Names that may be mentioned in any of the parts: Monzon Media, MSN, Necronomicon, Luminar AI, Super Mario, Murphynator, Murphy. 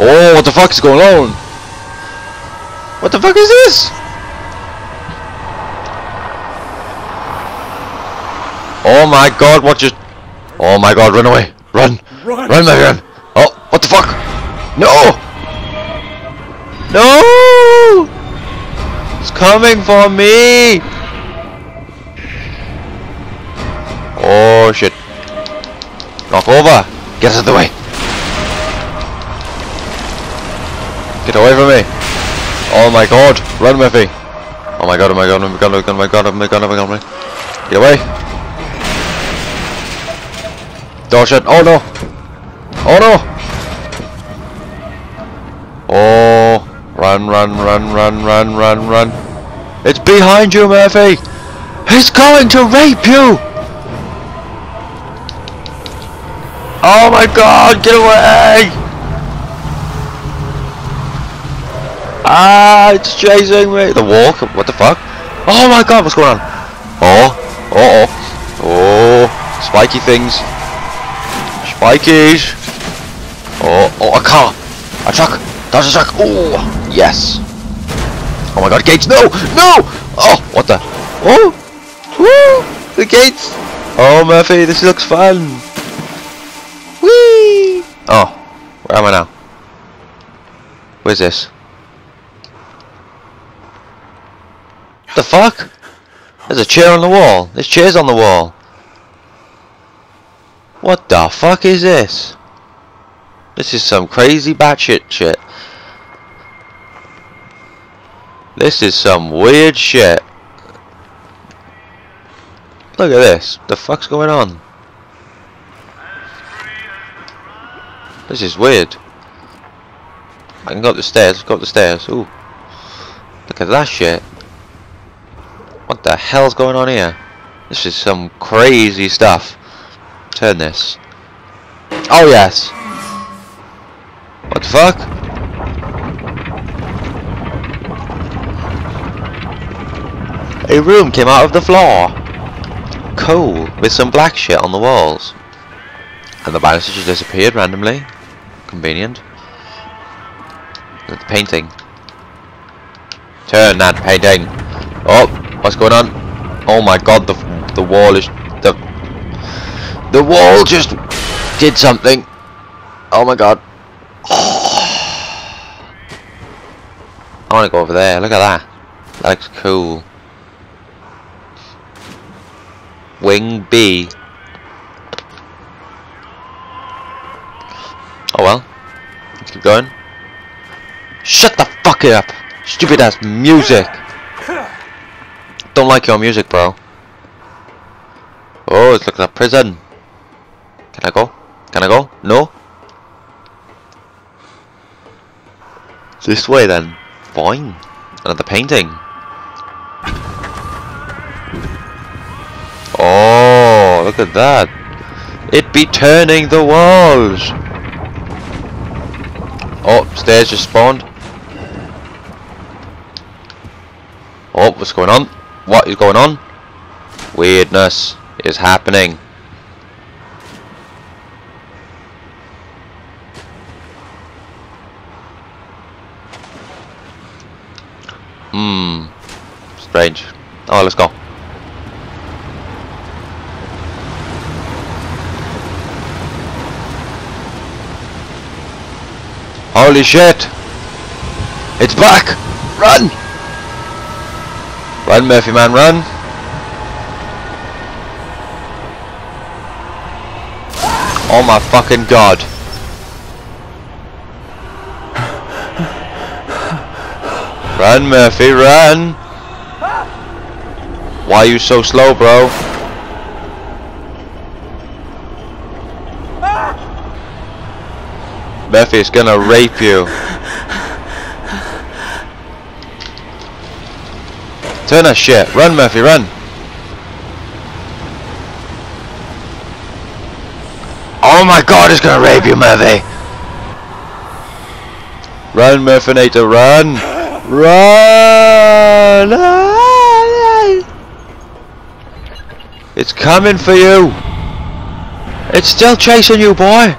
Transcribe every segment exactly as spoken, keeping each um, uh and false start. Oh, what the fuck is going on? What the fuck is this? Oh my god, what just... Oh my god, run away. Run. Run, run my friend. Oh, what the fuck? No! No! It's coming for me! Oh shit. Knock over. Get out of the way. Get away from me. Oh my god. Run, Murphy. Oh my god, oh my god, oh my god, oh my god, oh my god, oh my god, oh my god. Get away. Oh shit. Oh no. Oh no. Oh. Run, run, run, run, run, run, run. It's behind you, Murphy. He's going to rape you. Oh my god, get away! Ah, it's chasing me! The walk? What the fuck? Oh my god, what's going on? Oh, uh oh, oh, spiky things. Spikies! Oh, oh, a car! A truck! That's a truck! Oh, yes! Oh my god, gates! No! No! Oh, what the? Oh! Woo! The gates! Oh, Murphy, this looks fun! Whee! Oh, where am I now? Where's this? What the fuck? There's a chair on the wall. There's chairs on the wall. What the fuck is this? This is some crazy batshit shit. This is some weird shit. Look at this. What the fuck's going on? This is weird. I can go up the stairs, go up the stairs. Ooh. Look at that shit. What the hell's going on here? This is some crazy stuff. Turn this. Oh yes. What the fuck? A room came out of the floor. Cool. With some black shit on the walls. And the banister just disappeared randomly. Convenient. The painting. Turn that painting. Oh, what's going on? Oh my god, the the wall is the the wall just did something. Oh my god. Oh. I want to go over there. Look at that. That looks cool. Wing B. Oh well. Let's keep going. Shut the fuck up! Stupid ass music! Don't like your music, bro. Oh, it's looking like a prison. Can I go? Can I go? No? This way then. Fine. Another painting. Oh, look at that. It be turning the walls. Oh, stairs just spawned. Oh, what's going on? What is going on? Weirdness is happening. Hmm. Strange. Oh, let's go. Holy shit! It's back! Run! Run, Murphy man, run! Oh my fucking god! Run, Murphy, run! Why are you so slow, bro? Murphy is gonna rape you. Turn that shit. Run, Murphy, run. Oh my god, he's gonna rape you, Murphy. Run, Murphynator, run. Run. It's coming for you. It's still chasing you, boy.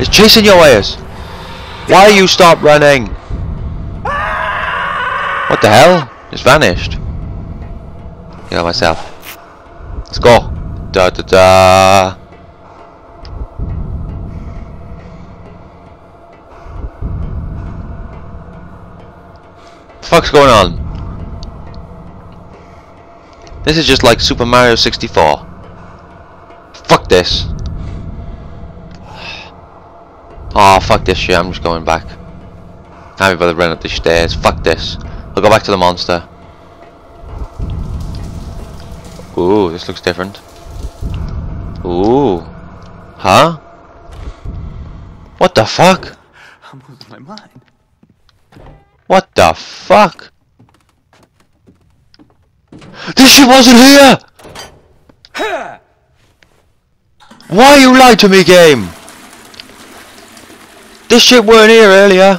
It's chasing your ears. Why you stop running? What the hell? Just vanished. Kill myself. Let's go. Da da da. What the fuck's going on? This is just like Super Mario sixty-four. Fuck this. Oh, fuck this shit, I'm just going back. Can't be bothered running up the stairs. Fuck this. I'll go back to the monster. Ooh, this looks different. Ooh. Huh? What the fuck? I'm losing my mind. What the fuck? This shit wasn't here! Why you lied to me, game? This shit weren't here earlier.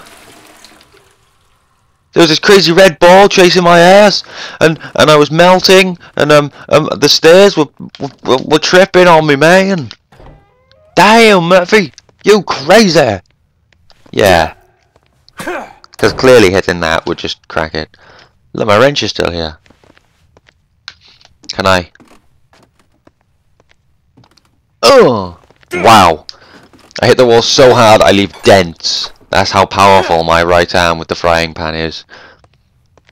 There was this crazy red ball chasing my ass, and and I was melting, and um um the stairs were were, were tripping on me, man. Damn, Murphy, you crazy. Yeah, because clearly hitting that would just crack it. Look, my wrench is still here. Can I? Oh, wow. I hit the wall so hard I leave dents. That's how powerful my right arm with the frying pan is.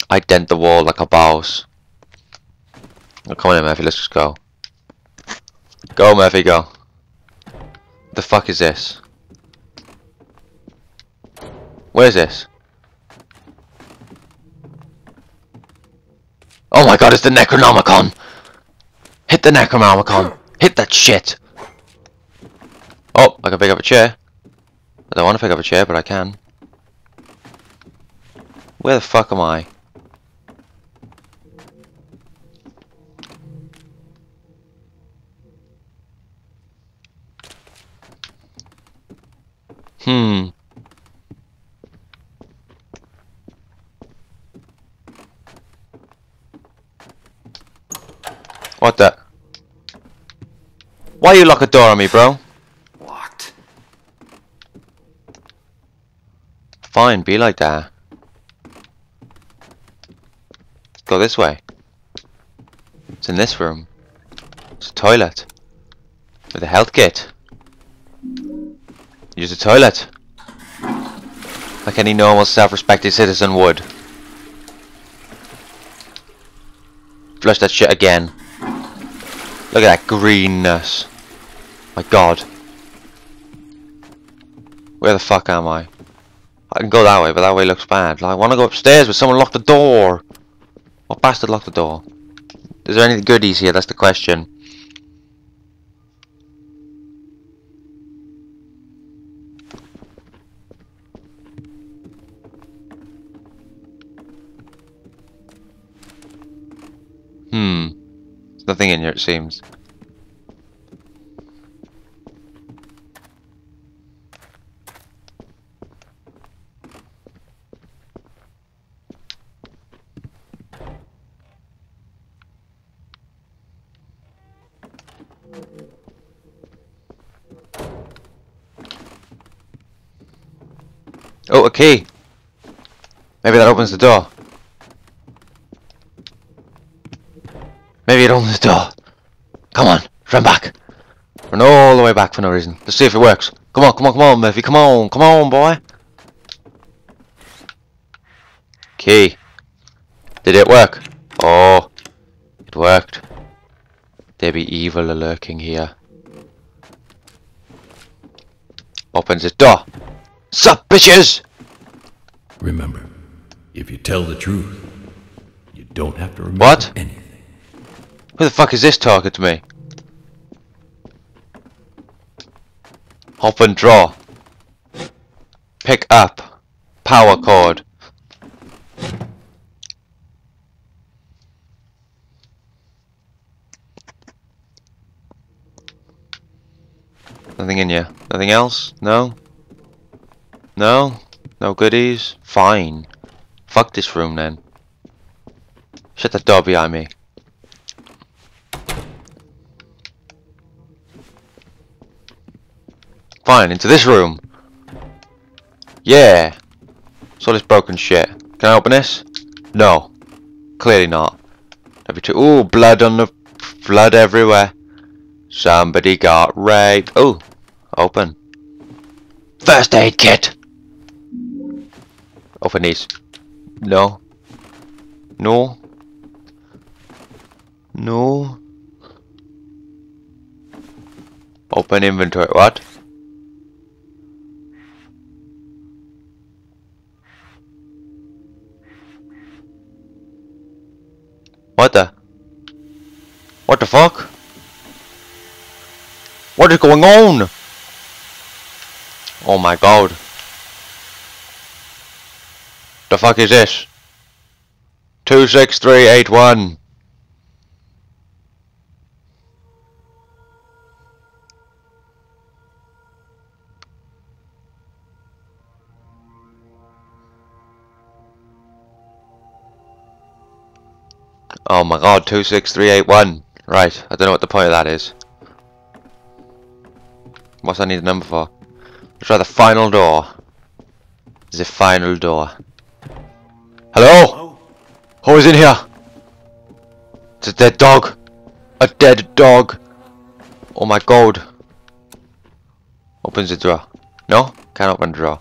I dent the wall like a boss. Oh, come on in, Murphy, let's just go. Go, Murphy, go. The fuck is this? Where's this? Oh my god, it's the Necronomicon! Hit the Necronomicon! Hit that shit! Oh, I can pick up a chair. I don't want to pick up a chair, but I can. Where the fuck am I? Hmm. What the? Why you lock a door on me, bro? Fine, be like that. Go this way. It's in this room. It's a toilet. With a health kit. Use the toilet. Like any normal self-respecting citizen would. Flush that shit again. Look at that greenness. My god. Where the fuck am I? I can go that way, but that way looks bad. Like, I want to go upstairs, but someone locked the door. What bastard locked the door? Is there any goodies here? That's the question. Hmm. There's nothing in here, it seems. Oh, a key. Maybe that opens the door. Maybe it opens the door. Come on, run back. Run all the way back for no reason. Let's see if it works. Come on, come on, come on, Murphy. Come on, come on, boy. Key. Did it work? Oh, it worked. There be evil lurking here. Opens the door. Sup, bitches! Remember, if you tell the truth, you don't have to remember what? anything. Who the fuck is this talking to me? Hop and draw. Pick up. Power cord. Nothing in here. Nothing else? No? No? No goodies? Fine. Fuck this room then. Shut the door behind me. Fine, into this room. Yeah! It's all this broken shit. Can I open this? No. Clearly not. Ooh, blood on the... blood everywhere. Somebody got raped. Ooh. Open. First aid kit! Open these. No. No. No. Open inventory. What? What the? What the fuck? What is going on? Oh my god. The fuck is this? two six three eight one. Oh my god, two six three eight one. Right, I don't know what the point of that is. What's I need a number for? Let's try the final door. The final door. Hello? Hello? Who is in here? It's a dead dog. A dead dog. Oh my god. Opens the drawer. No? Can't open the drawer.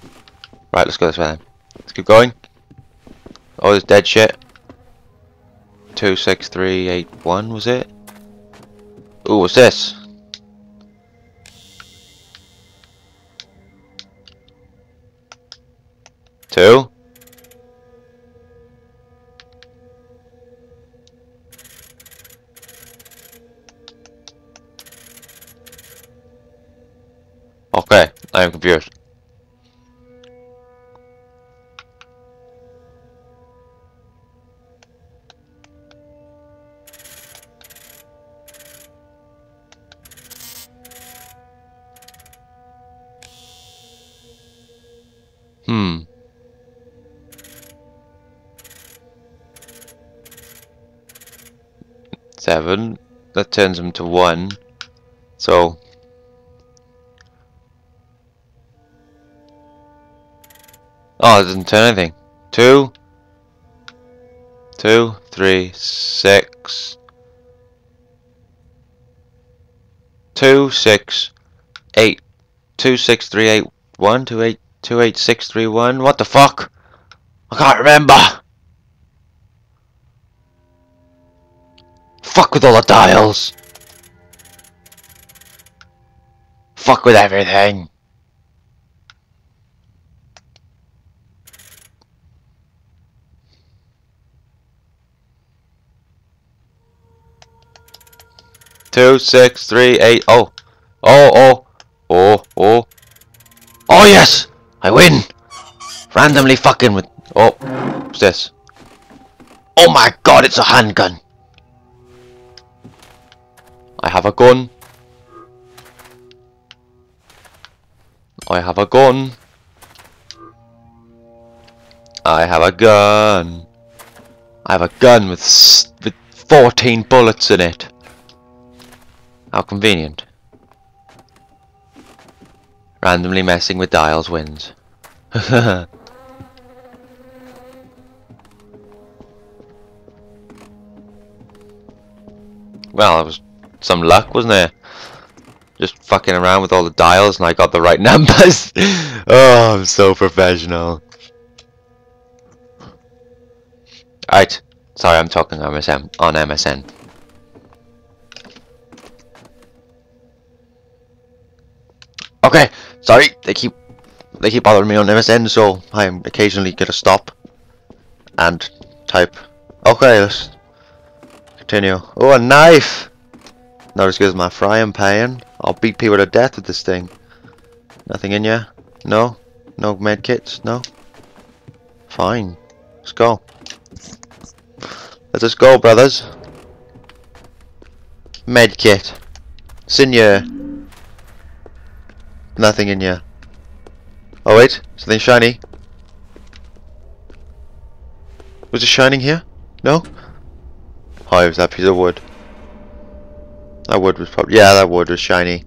Right, let's go this way then. Let's keep going. Oh, there's dead shit. two six three eight one was it? Ooh, what's this? Two? Okay, I am confused. Hmm. Seven. That turns them to one. So. Oh, it doesn't turn anything. Two. Two, three, six. Two, six, eight. Two, six, three, eight, one, two, eight. two eight six three one. What the fuck? I can't remember. Fuck with all the dials. Fuck with everything. two six three eight. Oh, oh, oh, oh, oh. Oh yes. I win! Randomly fucking with... Oh, what's this? Oh my god, it's a handgun! I have a gun. I have a gun. I have a gun. I have a gun with, s with fourteen bullets in it. How convenient. Randomly messing with dials wins. Well, it was some luck, wasn't it? Just fucking around with all the dials and I got the right numbers. Oh, I'm so professional. Alright. Sorry, I'm talking on M S N. On M S N. Okay. Sorry, they keep they keep bothering me on M S N, so I'm occasionally gonna stop and type. Okay, let's continue. Oh, a knife! Not as good as my frying pan. I'll beat people to death with this thing. Nothing in here? No? No medkits? No? Fine. Let's go. Let us go, brothers. Medkit. Sinew. Nothing in here. Oh wait, something shiny. Was it shining here? No? Oh, it was that piece of wood. That wood was probably... yeah, that wood was shiny.